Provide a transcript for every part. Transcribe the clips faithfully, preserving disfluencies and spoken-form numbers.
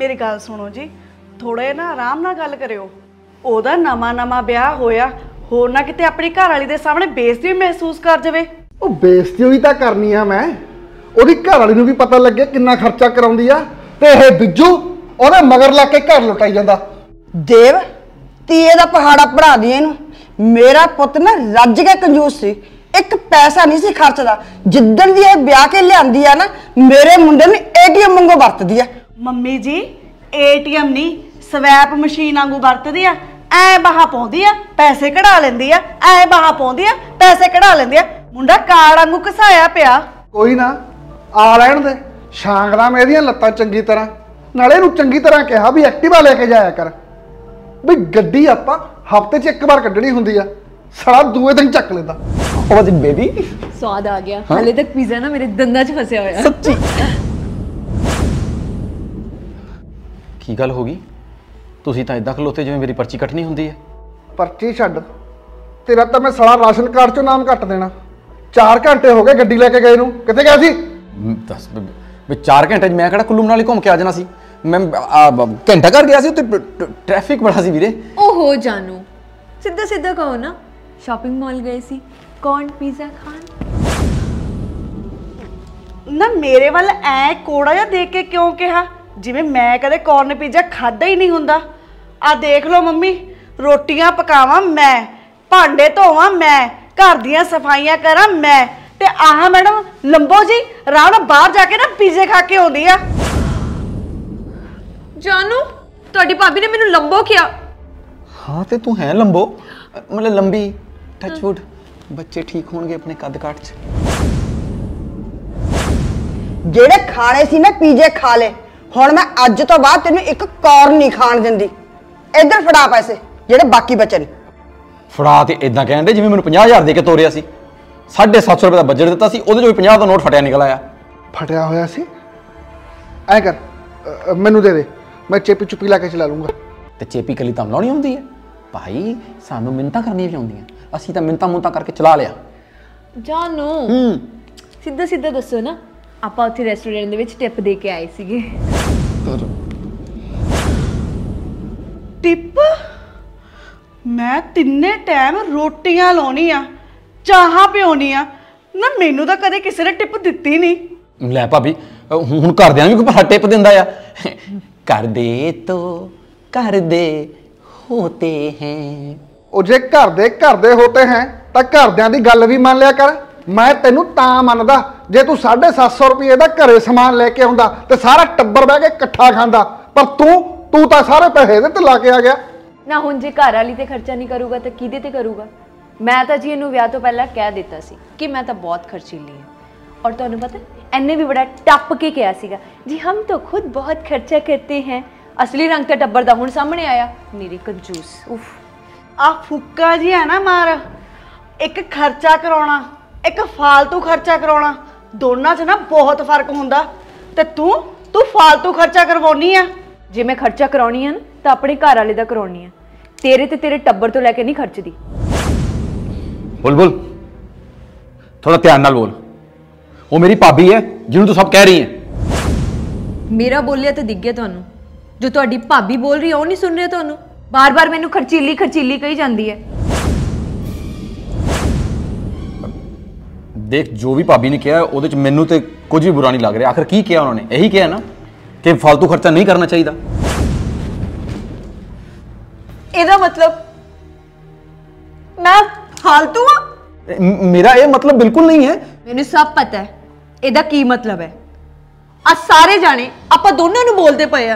मेरी गल सुनो जी, थोड़े ना आराम नाल गल करियो। ओहदा नवा नवा ब्याह होया, होर ना किते अपनी घर वाली दे सामने बेइज्जती महसूस कर जावे। ओ बेइज्जती ही तां करनी आ मैं, ओहदी घर वाली नूं भी पता लगे किन्ना खर्चा कराउंदी आ ते इह बिज्जू ओहदे मगर लग के घर लुटाई जांदा। देव तीए दा पहाड़ा पढ़ा दिए इहनूं। मेरा पुत्त ना रज के कंजूस सी, एक पैसा नहीं सी खर्चदा। जिद्दन दी इह ब्याह के लिआंदी आ ना, मेरे मुंडे नूं एटीएम वांगू वरतदी आ। मम्मी जी एटीएम नहीं, स्वैप मशीन वांगू वरतदी आ। ऐ बाहा पाउंदी आ, पैसे कढा लेंदी आ, ऐ बाहा पाउंदी आ, पैसे कढा लेंदी आ। मुंडा कार वांगू घसाया पिया। कोई ना आ लैण दे, शांगला में इहदीयां लत्तां चंगी तरह। नाले इहनूं चंगी तरह कहा भी एक्टिवा लेके जाया कर, भी गड्डी आपां हफ्ते 'च इक बार कड्ढणी हुंदी आ, सारा दूए दिन चक लेंदा। ओ बस बेबी स्वाद आ गया। हाले तक पिज़्ज़ा ना मेरे दंदां 'च फसिया होया। सच्ची की गल होगी, तुसीं तां इदां खलोते जिवें मेरी पर्ची कट्टनी हुंदी है। पर्ची छड्ड, तेरा तां मैं सारा राशन कार्ड चों नाम कट देना। चार घंटे हो गए गड्डी लैके गए नूं। कित्थे गया सी? दस वे चार घंटे मैं किहड़ा कुल्लू मनाली घूम के आ जाना सी। मैं घंटा घर गया सी, उत्ते ट्रैफिक बड़ा सी वीरे। ओहो जानू, सीधा सीधा कहो ना, शॉपिंग मॉल गए सी, कॉर्न पिज़्ज़ा खान ना। मेरे वाल ऐ कोड़ा जा देख के क्यों कहा, जिवें मैं कदे कॉर्न पिज़्ज़ा खादा ही नहीं हुंदा। आ देख लो मम्मी, रोटियां पकावां मैं, भांडे धोवां मैं, घर दियां सफाइयां करां मैं, ते आह मैडम लंबो जी रात नूं बाहर जाके ना पिज़्ज़े खा के आउंदी आ। जानू तुहाडी भाभी ने मैनूं लंबो किया। हाँ ते तू है लंबो, मतलब लंबी। टचवुड बच्चे ठीक होणगे अपने कद काट च। जेड़े खाने सी ना पिज़्ज़े खा ले। ਹੁਣ ਮੈਂ ਅੱਜ ਤੋਂ ਬਾਅਦ ਤੈਨੂੰ ਇੱਕ ਕੌਰ ਨਹੀਂ ਖਾਣ ਦਿੰਦੀ। ਇਧਰ ਫੜਾ ਪੈਸੇ ਜਿਹੜੇ ਬਾਕੀ ਬਚੇ ਨੇ। ਫੜਾ ਤੇ ਇਦਾਂ ਕਹਿੰਦੇ ਜਿਵੇਂ ਮੈਨੂੰ ਪੰਜਾਹ ਹਜ਼ਾਰ ਦੇ ਕੇ ਤੋਰਿਆ ਸੀ। साढ़े सात सौ ਰੁਪਏ ਦਾ ਬਜਟ ਦਿੱਤਾ ਸੀ, ਉਹਦੇ ਚੋਂ ਵੀ पचास ਦਾ ਨੋਟ ਫਟਿਆ ਨਿਕਲ ਆਇਆ। ਫਟਿਆ ਹੋਇਆ ਸੀ? ਐ ਕਰ ਮੈਨੂੰ ਦੇ ਦੇ, ਮੈਂ ਚੇਪੀ ਚੁੱਪੀ ਲਾ ਕੇ ਚਲਾ ਲੂੰਗਾ। ਤੇ ਚੇਪੀ ਕੱਲੀ ਤਾਂ ਲਾਉਣੀ ਹੁੰਦੀ ਹੈ ਭਾਈ, ਸਾਨੂੰ ਮਿੰਤਾ ਕਰਨੀ ਵੀ ਆਉਂਦੀਆਂ। ਅਸੀਂ ਤਾਂ ਮਿੰਤਾ ਮੁੰਤਾ ਕਰਕੇ ਚਲਾ ਲਿਆ। ਜਾਨੂ ਹੂੰ ਸਿੱਧਾ ਸਿੱਧਾ ਦੱਸੋ ਨਾ, ਆਪਾਂ ਉੱਥੇ ਰੈਸਟੋਰੈਂਟ ਦੇ ਵਿੱਚ ਟਿਪ ਦੇ ਕੇ ਆਏ ਸੀਗੇ। टिप मैं तिन्ने टाइम रोटियां लाउनी आ, चाह पियोनी आ ना। मैनू तो कदे किसी ने टिप दिती नहीं। लै भाभी हुण करदियां भी कोई भला टिप दिंदा आ? कर दे तो कर दे होते हैं। ओ जे कर दे कर दे होते हैं तां घरदियां दी गल भी मान लिया कर। मैं तेनू तां मनदा जे तू साढ़े सात सौ रुपये दा घरे समान लेके आउंदा ते सारा टब्बर बह के इकट्ठा खांदा, पर तू तू तां सारे पैसे दे ते ला के आ गया ना। हुण जे घर वाली ते खर्चा नहीं करूगा तां किहदे ते करूगा? मैं तां जी इहनूं विआह तों पहलां कह दित्ता सी कि मैं तां बहुत खर्चीली हां। और तुहानूं पता इन्ने भी बड़ा टप के कहा सीगा जी, हम तो खुद बहुत खर्चा करते हैं। असली रंग तां टब्बर दा हुण सामने आया। मेरी कंजूस उफ आ फुक्का जी है ना मार। एक खर्चा कराउणा, एक फालतू खर्चा कराउणा, दोनों च ना बहुत फर्क हुंदा। ते तू तू फालतू खर्चा करवाउनी आ। जे मैं खर्चा कराउनी आ ना तां अपने घर वाले दा कराउनी आ, तेरे ते तेरे टब्बर तो लैके नहीं खर्चदी। बोल बोल, थोड़ा ध्यान नाल बोल। वो मेरी भाभी है जिन्हों तू सब कह रही है। मेरा बोलिया तो दिख गया तुहानू, जो तुहाडी भाभी बोल रही है वो नहीं सुन रहे तुहानू। बार बार मैनू खर्चीली खर्चीली कही जाती है। देख जो भी भाभी ने किया उहदे च मैनू तो कुछ भी बुरा नहीं लग रहा। आखिर की किया उन्होंने? यही किया ना कि फालतू खर्चा नहीं करना चाहिए। इहदा मतलब मैं फालतू हां? मेरा ये मतलब बिल्कुल नहीं है। मैनू सब पता है इहदा की मतलब है। आज सारे जाने आपां दोनों नूं बोलदे पए आ।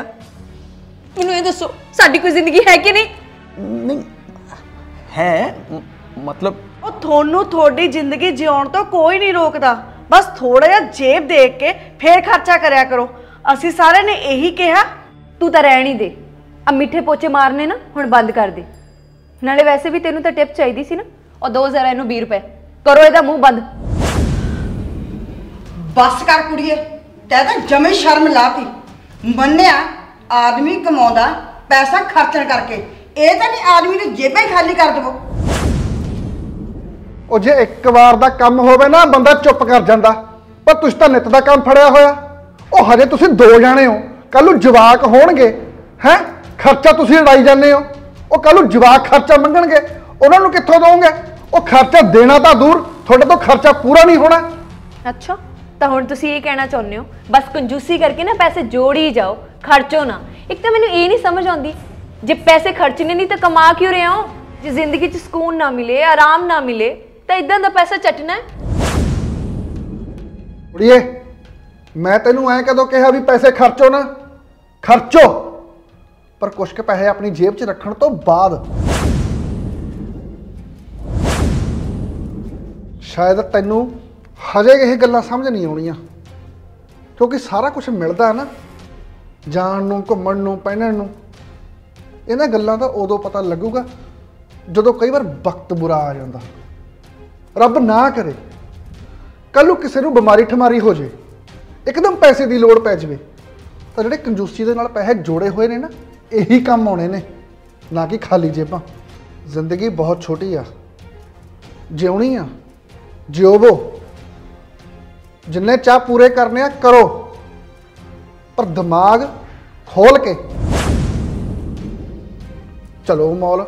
मैनू ये दसो साडी कोई जिंदगी है कि नहीं? नहीं है मतलब ਉਹ ਤੁਹਾਨੂੰ ਤੁਹਾਡੀ ਜ਼ਿੰਦਗੀ ਜਿਉਣ ਤੋਂ ਕੋਈ ਨਹੀਂ ਰੋਕਦਾ। ਬਸ ਥੋੜਾ ਜਿਹਾ ਜੇਬ ਦੇਖ ਕੇ ਫੇਰ ਖਰਚਾ ਕਰਿਆ ਕਰੋ। ਅਸੀਂ ਸਾਰੇ ਨੇ ਇਹੀ ਕਿਹਾ। ਤੂੰ ਤਾਂ ਰਹਿਣ ਹੀ ਦੇ, ਆ ਮਿੱਠੇ ਪੋਚੇ ਮਾਰਨੇ ਨਾ ਹੁਣ ਬੰਦ ਕਰ ਦੇ। ਨਾਲੇ ਵੈਸੇ ਵੀ ਤੈਨੂੰ ਤਾਂ ਟਿਪ ਚਾਹੀਦੀ ਸੀ ਨਾ, ਉਹ ਦੋ ਜ਼ਰਾ ਇਹਨੂੰ बीस ਰੁਪਏ ਕਰੋ। ਇਹਦਾ ਮੂੰਹ ਬੰਦ। ਬਸ ਕਰ ਕੁੜੀਏ, ਤੈ ਤਾਂ ਜਮੇ ਸ਼ਰਮ ਲਾਤੀ। ਮੰਨਿਆ ਆਦਮੀ ਕਮਾਉਂਦਾ ਪੈਸਾ ਖਰਚਣ ਕਰਕੇ, ਇਹ ਤਾਂ ਨਹੀਂ ਆਦਮੀ ਦੀ ਜੇਬਾਂ ਹੀ ਖਾਲੀ ਕਰ ਦੇਵੋ। ਉਹ ਜੇ ਇੱਕ ਵਾਰ ਦਾ ਕੰਮ ਹੋਵੇ ਨਾ ਬੰਦਾ ਚੁੱਪ ਕਰ ਜਾਂਦਾ, ਪਰ ਤੁਸੀਂ ਤਾਂ ਨਿੱਤ ਦਾ ਕੰਮ ਫੜਿਆ ਹੋਇਆ। ਉਹ ਹਜੇ ਤੁਸੀਂ ਦੋ ਜਾਣੇ ਹੋ, ਕੱਲੂ ਜਵਾਕ ਹੋਣਗੇ ਹੈ ਖਰਚਾ ਤੁਸੀਂ ਲੜਾਈ ਜਾਂਦੇ ਹੋ ਉਹ ਕੱਲੂ ਜਵਾਕ ਖਰਚਾ ਮੰਗਣਗੇ ਉਹਨਾਂ ਨੂੰ ਕਿੱਥੋਂ ਦੋਗੇ ਉਹ ਖਰਚਾ ਦੇਣਾ ਤਾਂ ਦੂਰ ਤੁਹਾਡੇ ਤੋਂ ਖਰਚਾ ਪੂਰਾ ਨਹੀਂ ਹੋਣਾ। अच्छा तो हुण तुसीं ये कहना चाहुंदे हो बस कंजूसी करके ना पैसे जोड़ी जाओ खर्चो ना। एक तो मैनूं ये नहीं समझ आउंदी जे पैसे खर्चने नहीं तो कमा क्यों रहे हो जे जिंदगी च सुकून ना मिले आराम ना मिले तो इदां दा पैसा चटना है। कुड़िए मैं तैनूं ऐ कदों कहा भी पैसे खर्चो ना खर्चो पर कुछ के पैसे अपनी जेब च रखण तो बाद शायद तैनूं हजे यही गल्लां समझ नहीं आउणियां क्योंकि सारा कुछ मिलता है ना जाण नूं घुम्मण नूं पहनण नूं इन्हां गल्लां दा उदों पता लगूगा जदों कई बार वक्त बुरा आ जांदा। रब ना करे कल किसी नूं बीमारी ठमारी हो जाए एकदम पैसे की लोड़ पै जाए तो जिहड़े कंजूसी दे नाल पैसे जोड़े हुए ने ना यही काम आने ने ना कि खाली जेबां। जिंदगी बहुत छोटी आ जिउणी आ जिओवो जिन्ने चाह पूरे करने करो पर दिमाग खोल के चलो मॉल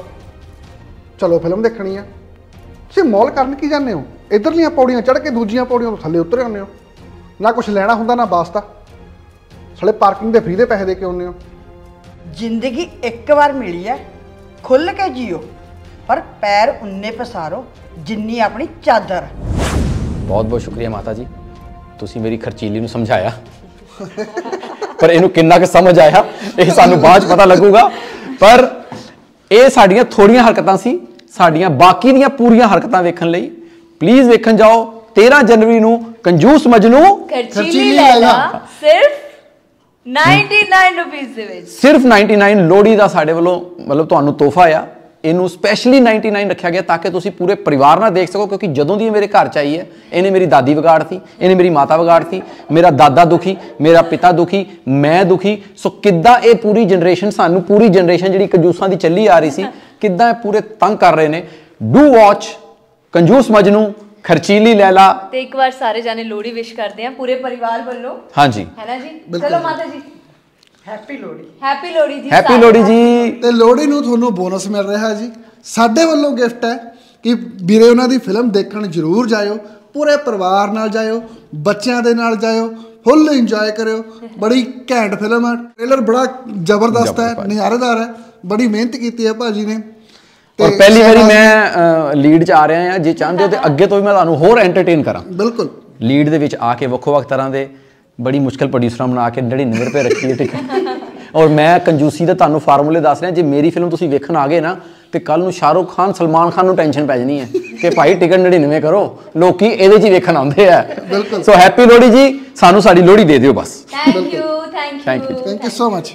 चलो फिल्म देखनी है तुम मॉल करने की जाने हो इधरलियां पौड़ियां चढ़ के दूजियां पौड़ियां थले उतर आने हो ना कुछ लेना हुंदा ना वास्ता साले पार्किंग दे फ्री दे पैसे दे के आने हो। जिंदगी एक बार मिली है खुल के जियो पर पैर उन्ने पसारो जिन्नी अपनी चादर। बहुत बहुत शुक्रिया माता जी तुसी मेरी खर्चीली नूं समझाया पर इहनूं किन्ना क समझ आया ये सानूं बाद पता लगूगा पर ये साड़ियां थोड़ियां हरकतां सी साड़ियां बाकी दीयां पूरियां हरकतां वेखण लई प्लीज़ वेखण जाओ तेरह जनवरी नूं कंजूस मजनू खर्चीली लैला सिर्फ निन्यानवे रुपीस दे विच सिर्फ निन्यानवे लोहड़ी दा साडे वल्लों मतलब तुहानूं तोहफा आ इनू स्पैशली निन्यानवे रखा गया ताकि तुसी पूरे परिवार ना देख सको क्योंकि जदों दी मेरे घर आई है इन्हें मेरी दादी विगाड़ थी इन्हें मेरी माता विगाड़ थी मेरा दादा दुखी मेरा पिता दुखी मैं दुखी सो किद्दां ये पूरी जनरेशन सानू पूरी जनरेशन जिहड़ी कंजूसां दी चली आ रही सी किद्दां पूरे तंग कर रहे ने। डू वॉच कंजूस मजनू खर्चीली लैला ते एक बार सारे जाने लोहड़ी विश करदे हां पूरे परिवार वालों। हां जी है ना जी चलो माता जी हैप्पी लोहड़ी हैप्पी लोहड़ी जी हैप्पी लोहड़ी जी ते लोहड़ी ਨੂੰ ਤੁਹਾਨੂੰ ਬੋਨਸ ਮਿਲ ਰਿਹਾ ਜੀ ਸਾਡੇ ਵੱਲੋਂ ਗਿਫਟ ਹੈ ਕਿ ਵੀਰੇ ਉਹਨਾਂ ਦੀ ਫਿਲਮ ਦੇਖਣ ਜ਼ਰੂਰ ਜਾਇਓ ਪੂਰੇ ਪਰਿਵਾਰ ਨਾਲ ਜਾਇਓ ਬੱਚਿਆਂ ਦੇ ਨਾਲ ਜਾਇਓ ਫੁੱਲ ਇੰਜੋਏ ਕਰਿਓ ਬੜੀ ਘੈਂਟ ਫਿਲਮ ਹੈ ਟ੍ਰੇਲਰ ਬੜਾ ਜ਼ਬਰਦਸਤ ਹੈ ਨਿਹਾਰੇਦਾਰ ਹੈ ਬੜੀ ਮਿਹਨਤ ਕੀਤੀ ਹੈ ਭਾਜੀ ਨੇ और पहली बारी मैं लीड च आ रहा हां जे चाहते हो तो ਅੱਗੇ ਤੋਂ ਵੀ ਮੈਂ ਤੁਹਾਨੂੰ ਹੋਰ ਐਂਟਰਟੇਨ ਕਰਾਂ। ਬਿਲਕੁਲ ਲੀਡ ਦੇ ਵਿੱਚ ਆ ਕੇ ਵੱਖੋ ਵੱਖ ਤਰ੍ਹਾਂ ਦੇ बड़ी मुश्किल प्रोड्यूसर बना के नड़िनवे रुपये रखी है ठीक है और मैं कंजूसी का तुहानूं फार्मूले दस रहा जे मेरी फिल्म तुसीं वेखण आ गए ना तो कल शाहरुख खान सलमान खान नूं टेंशन पै जानी है कि भाई टिकट नड़िनवे करो लोग इहदे च वेखण आउंदे है। सो हैप्पी लोहड़ी जी सानूं साडी लोहड़ी दे दिओ बस। Thank you thank you thank you so much.